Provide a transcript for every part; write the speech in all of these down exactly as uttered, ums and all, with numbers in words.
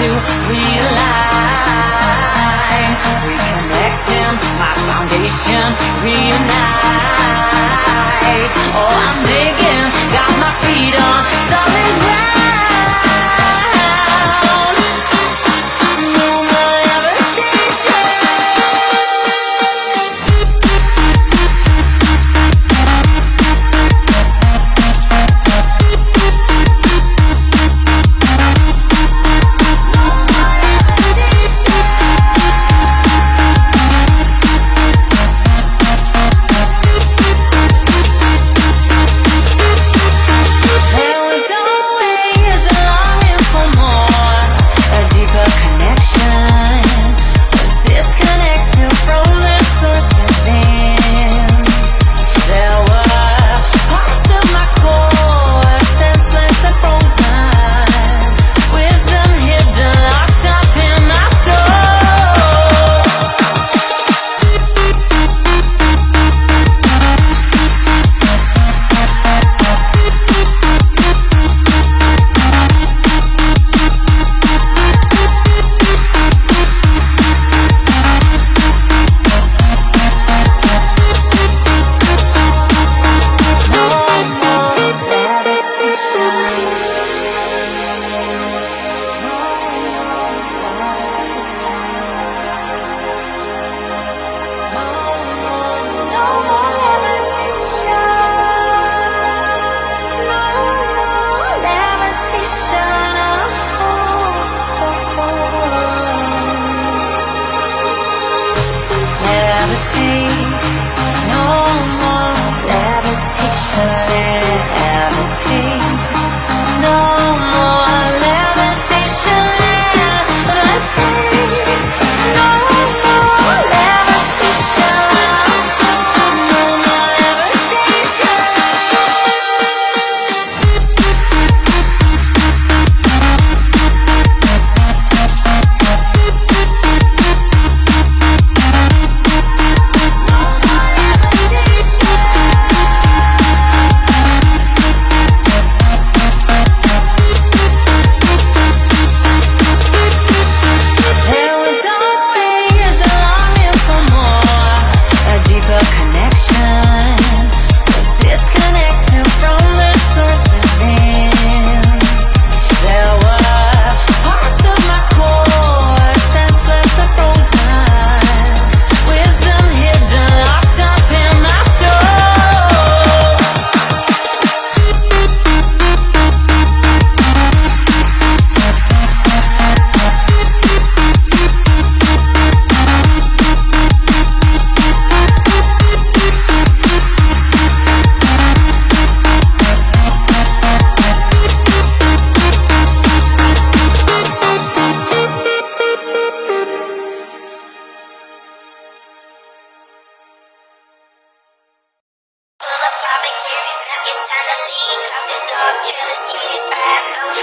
to realign, reconnecting my foundation, reunite. Oh, I'm digging, got my feet on solid ground.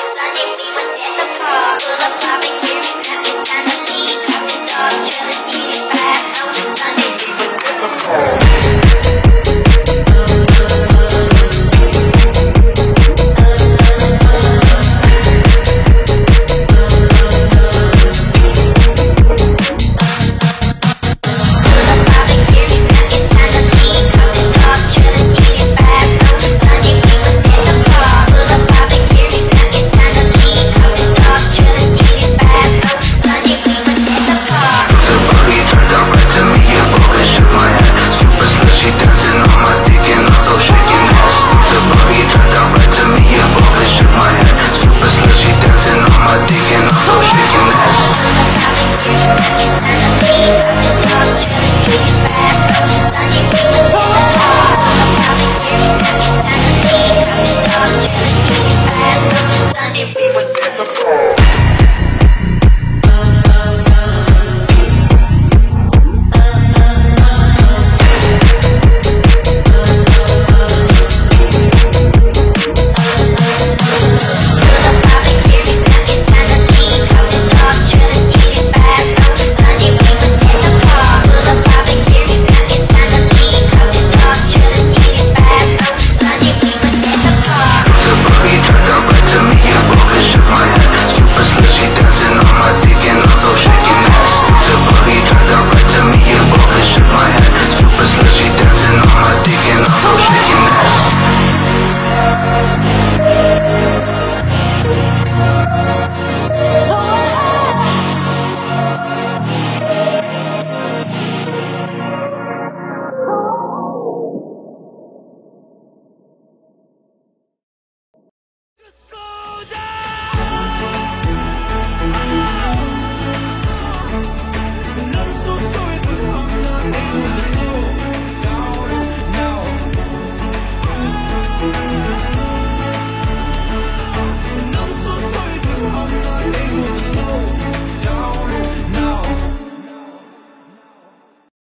Sunday we was in the park.